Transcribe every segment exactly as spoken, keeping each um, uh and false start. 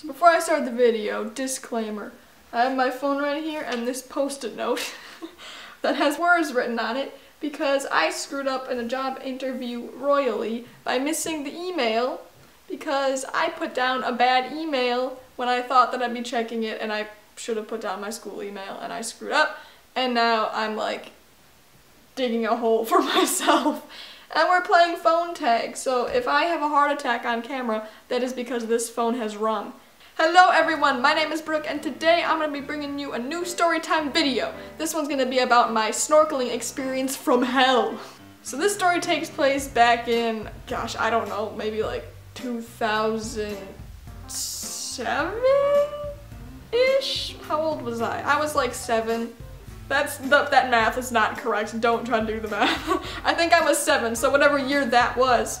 So before I start the video, disclaimer, I have my phone right here and this post-it note that has words written on it because I screwed up in a job interview royally by missing the email because I put down a bad email when I thought that I'd be checking it, and I should have put down my school email and I screwed up, and now I'm like digging a hole for myself. And we're playing phone tag, so if I have a heart attack on camera, that is because this phone has rung. Hello everyone, my name is Brooke, and today I'm going to be bringing you a new storytime video. This one's going to be about my snorkeling experience from hell. So this story takes place back in, gosh, I don't know, maybe like two thousand seven-ish? How old was I? I was like seven. That's, that, that math is not correct. Don't try to do the math. I think I was seven, so whatever year that was.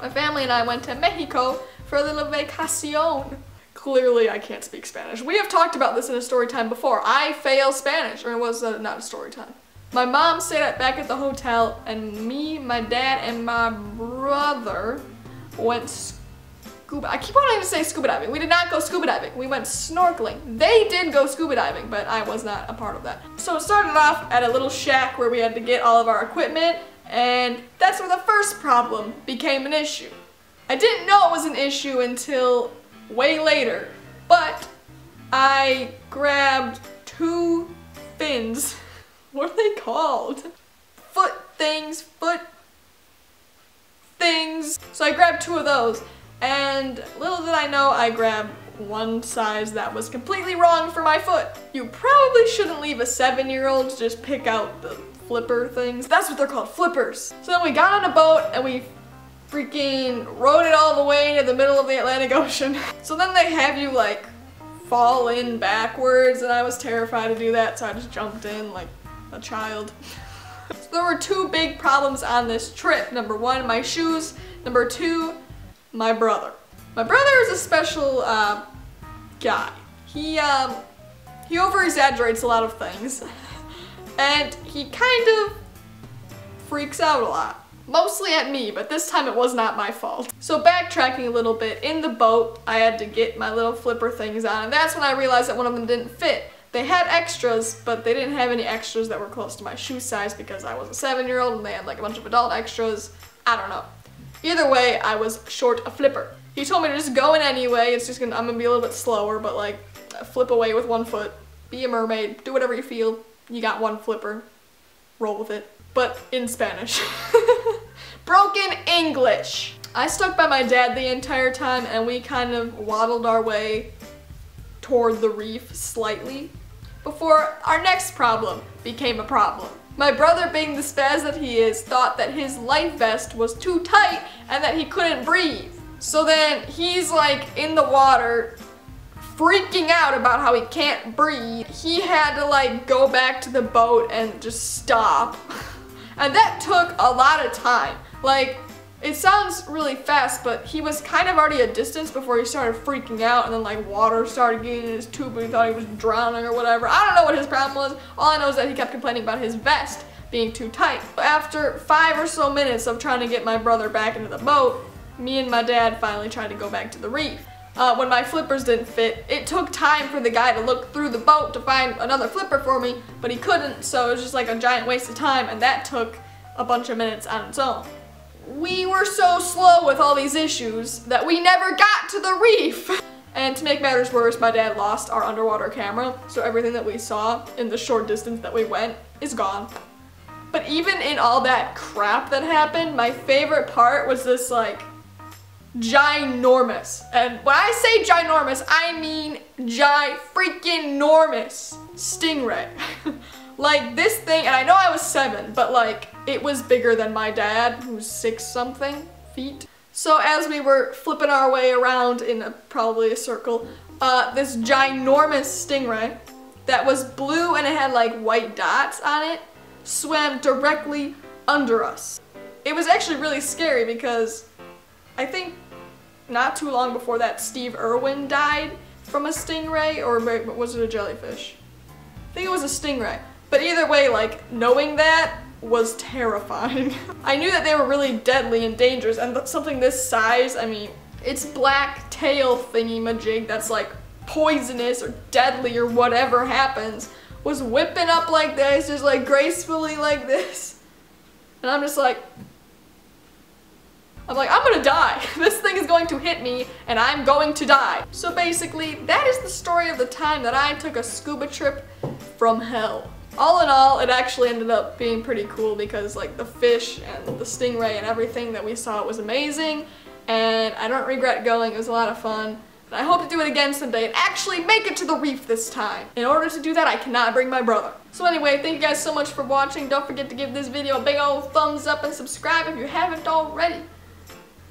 My family and I went to Mexico for a little vacacion. Clearly, I can't speak Spanish. We have talked about this in a story time before. I fail Spanish, or it was uh, not a story time. My mom stayed at, back at the hotel, and me, my dad, and my brother went scuba. I keep on having to say scuba diving. We did not go scuba diving. We went snorkeling. They did go scuba diving, but I was not a part of that. So it started off at a little shack where we had to get all of our equipment, and that's where the first problem became an issue. I didn't know it was an issue until way later, but I grabbed two fins. What are they called? Foot things, foot things. So I grabbed two of those. And little did I know, I grabbed one size that was completely wrong for my foot. You probably shouldn't leave a seven-year-old just pick out the flipper things. That's what they're called, flippers. So then we got on a boat and we freaking rode it all the way to the middle of the Atlantic Ocean. So then they have you like fall in backwards, and I was terrified to do that, so I just jumped in like a child. So there were two big problems on this trip. Number one, my shoes. Number two, my brother. My brother is a special uh, guy. He um, he over-exaggerates a lot of things, and he kind of freaks out a lot. Mostly at me, but this time it was not my fault. So backtracking a little bit, in the boat I had to get my little flipper things on, and that's when I realized that one of them didn't fit. They had extras, but they didn't have any extras that were close to my shoe size because I was a seven-year-old and they had like a bunch of adult extras. I don't know. Either way, I was short a flipper. He told me to just go in anyway. It's just gonna, I'm gonna be a little bit slower, but like, flip away with one foot, be a mermaid, do whatever you feel. You got one flipper, roll with it. But in Spanish. Broken English. I stuck by my dad the entire time, and we kind of waddled our way toward the reef slightly before our next problem became a problem. My brother, being the spaz that he is, thought that his life vest was too tight and that he couldn't breathe. So then he's like in the water freaking out about how he can't breathe. He had to like go back to the boat and just stop. And that took a lot of time. Like, it sounds really fast, but he was kind of already a distance before he started freaking out, and then like water started getting in his tube and he thought he was drowning or whatever. I don't know what his problem was. All I know is that he kept complaining about his vest being too tight. After five or so minutes of trying to get my brother back into the boat, me and my dad finally tried to go back to the reef. Uh, when my flippers didn't fit, it took time for the guy to look through the boat to find another flipper for me, but he couldn't, so it was just like a giant waste of time, and that took a bunch of minutes on its own. We were so slow with all these issues that we never got to the reef! And to make matters worse, my dad lost our underwater camera, so everything that we saw in the short distance that we went is gone. But even in all that crap that happened, my favorite part was this, like, ginormous. And when I say ginormous, I mean gi-freaking-normous stingray. Like, this thing, and I know I was seven, but like, it was bigger than my dad, who's six something feet. So as we were flipping our way around in a, probably a circle, uh, this ginormous stingray that was blue and it had like white dots on it swam directly under us. It was actually really scary because I think not too long before that, Steve Irwin died from a stingray, or was it a jellyfish? I think it was a stingray. But either way, like, knowing that was terrifying. I knew that they were really deadly and dangerous, and something this size, I mean, its black tail thingy-majig that's like poisonous or deadly or whatever happens was whipping up like this, just like gracefully like this. And I'm just like, I'm like, I'm gonna die. This thing is going to hit me and I'm going to die. So basically, that is the story of the time that I took a scuba trip from hell. All in all, it actually ended up being pretty cool because like the fish and the stingray and everything that we saw was amazing. And I don't regret going, it was a lot of fun. And I hope to do it again someday and actually make it to the reef this time. In order to do that, I cannot bring my brother. So anyway, thank you guys so much for watching. Don't forget to give this video a big old thumbs up and subscribe if you haven't already.